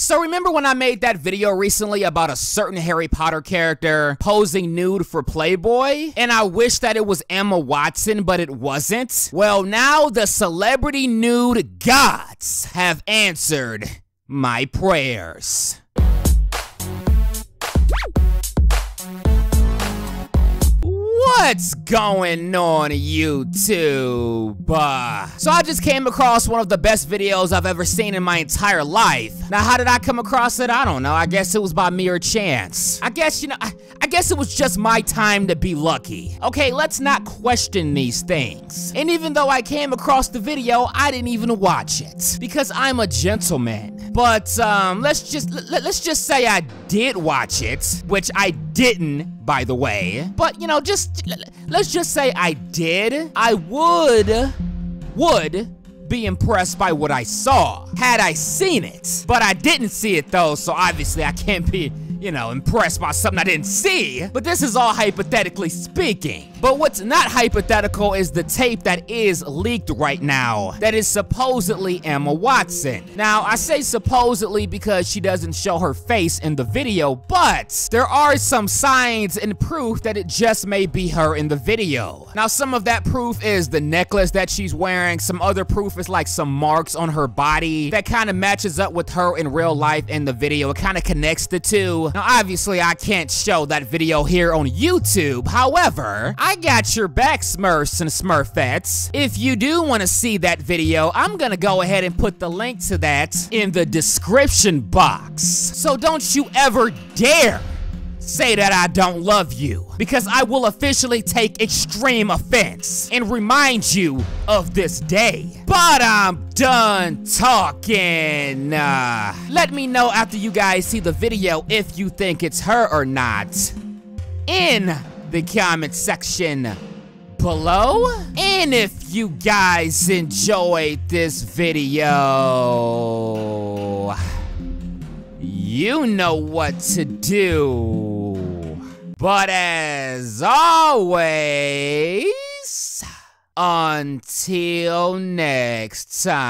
So remember when I made that video recently about a certain Harry Potter character posing nude for Playboy? And I wish that it was Emma Watson, but it wasn't. Well, now the celebrity nude gods have answered my prayers. What's going on, YouTube? So I just came across one of the best videos I've ever seen in my entire life. Now, how did I come across it? I don't know. I guess it was by mere chance. I guess, you know, I guess it was just my time to be lucky. Okay, let's not question these things. And even though I came across the video, I didn't even watch it because I'm a gentleman. But let's just say I did watch it, which I didn't, by the way. But, you know, let's just say I did. I would be impressed by what I saw had I seen it. But I didn't see it, though, so obviously I can't be, you know, impressed by something I didn't see. But this is all hypothetically speaking. But what's not hypothetical is the tape that is leaked right now that is supposedly Emma Watson. Now, I say supposedly because she doesn't show her face in the video, but there are some signs and proof that it just may be her in the video. Now, some of that proof is the necklace that she's wearing. Some other proof is like some marks on her body that kind of matches up with her in real life and the video. It kind of connects the two. Now, obviously, I can't show that video here on YouTube. However, I got your back, Smurfs and Smurfettes. If you do want to see that video, I'm gonna go ahead and put the link to that in the description box. So don't you ever dare say that I don't love you, because I will officially take extreme offense and remind you of this day. But I'm done talking. Let me know after you guys see the video if you think it's her or not in the comment section below. And if you guys enjoyed this video, you know what to do. But as always, until next time.